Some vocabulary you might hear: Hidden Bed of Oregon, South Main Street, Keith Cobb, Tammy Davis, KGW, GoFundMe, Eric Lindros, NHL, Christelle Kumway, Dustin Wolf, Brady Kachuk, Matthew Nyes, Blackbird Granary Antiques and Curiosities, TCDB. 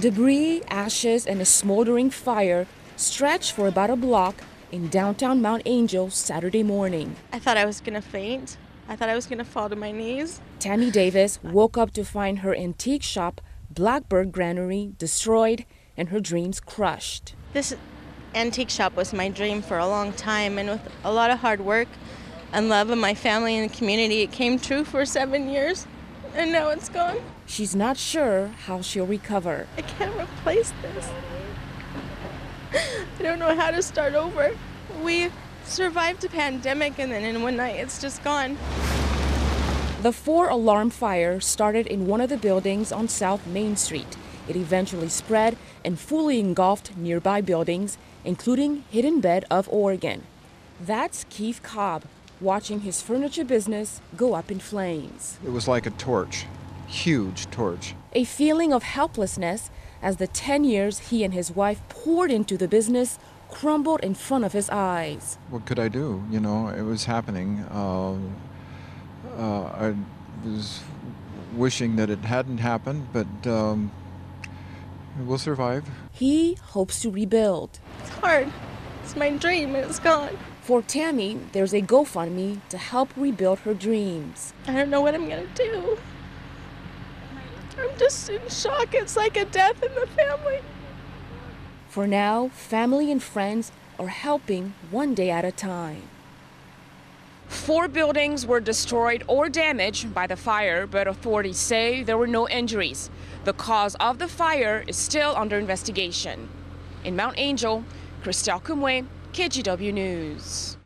Debris, ashes, and a smoldering fire stretched for about a block in downtown Mount Angel Saturday morning. I thought I was gonna faint. I thought I was gonna fall to my knees. Tammy Davis woke up to find her antique shop, Blackbird Granary, destroyed and her dreams crushed. This antique shop was my dream for a long time, and with a lot of hard work and love of my family and the community, it came true for 7 years, and now it's gone. She's not sure how she'll recover. I can't replace this. I don't know how to start over. We survived a pandemic, and then in one night it's just gone. The 4-alarm fire started in one of the buildings on South Main Street. It eventually spread and fully engulfed nearby buildings, including Hidden Bed of Oregon. That's Keith Cobb, watching his furniture business go up in flames. It was like a torch, huge torch. A feeling of helplessness as the 10 years he and his wife poured into the business crumbled in front of his eyes. What could I do? You know, it was happening. I was wishing that it hadn't happened, but we'll survive. He hopes to rebuild. It's hard. It's my dream, and it's gone. For Tammy, there's a GoFundMe to help rebuild her dreams. I don't know what I'm going to do. I'm just in shock. It's like a death in the family. For now, family and friends are helping one day at a time. 4 buildings were destroyed or damaged by the fire, but authorities say there were no injuries. The cause of the fire is still under investigation. In Mount Angel, Christelle Kumway, KGW News.